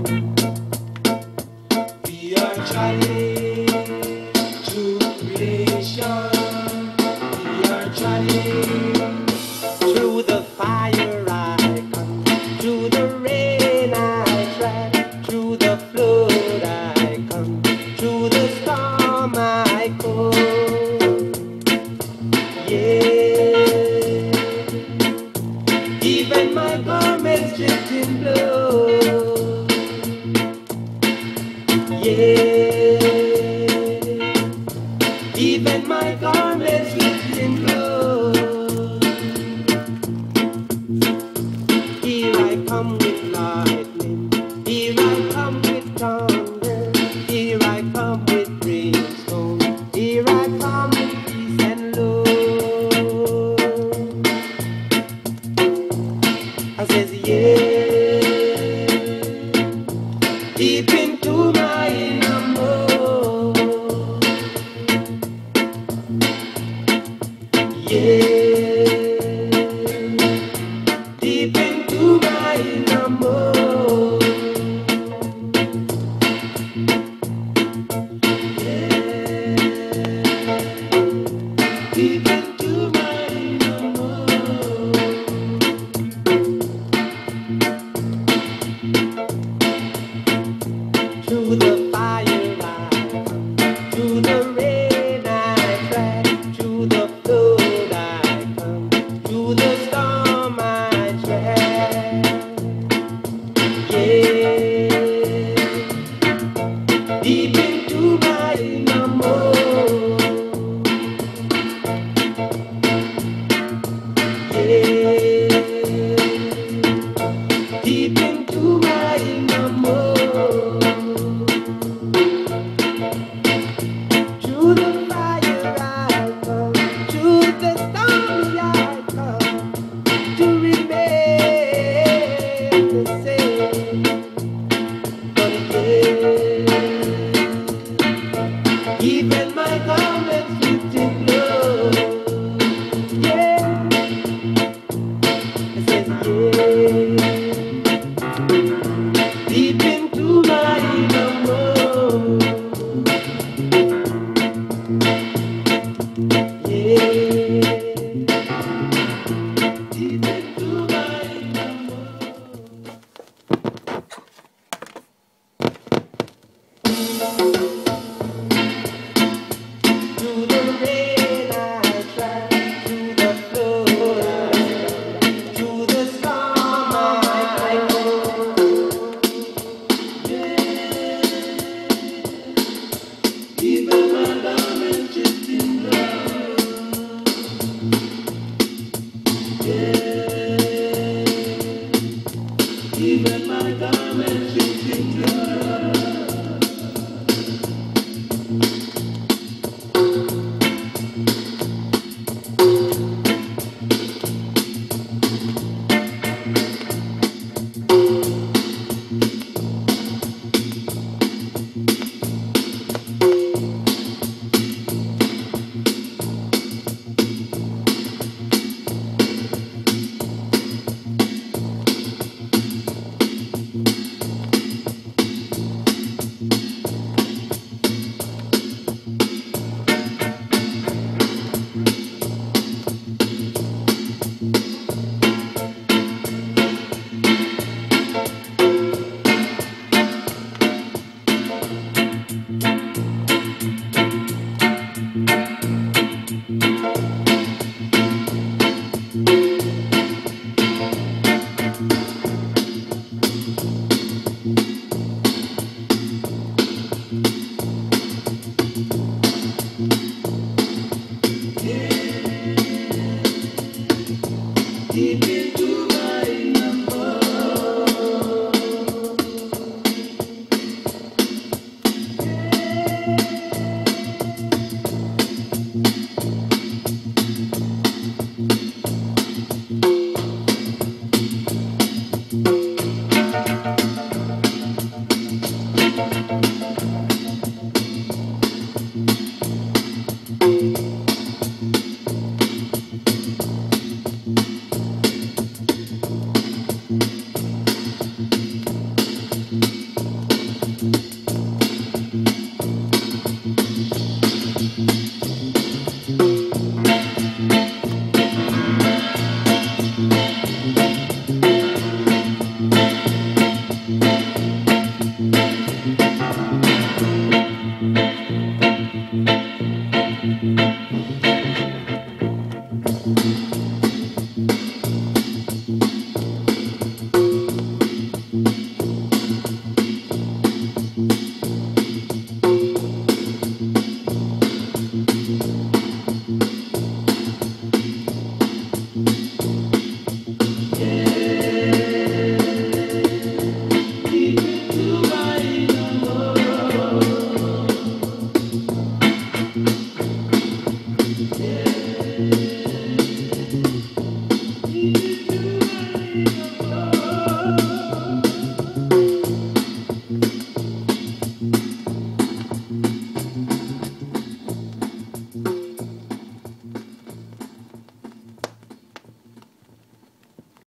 We are trying to creation. We are trying through the fire I come, through the rain I track, through the flood I come, through the storm I go. Yeah, even my garments dripped in blood. Yeah.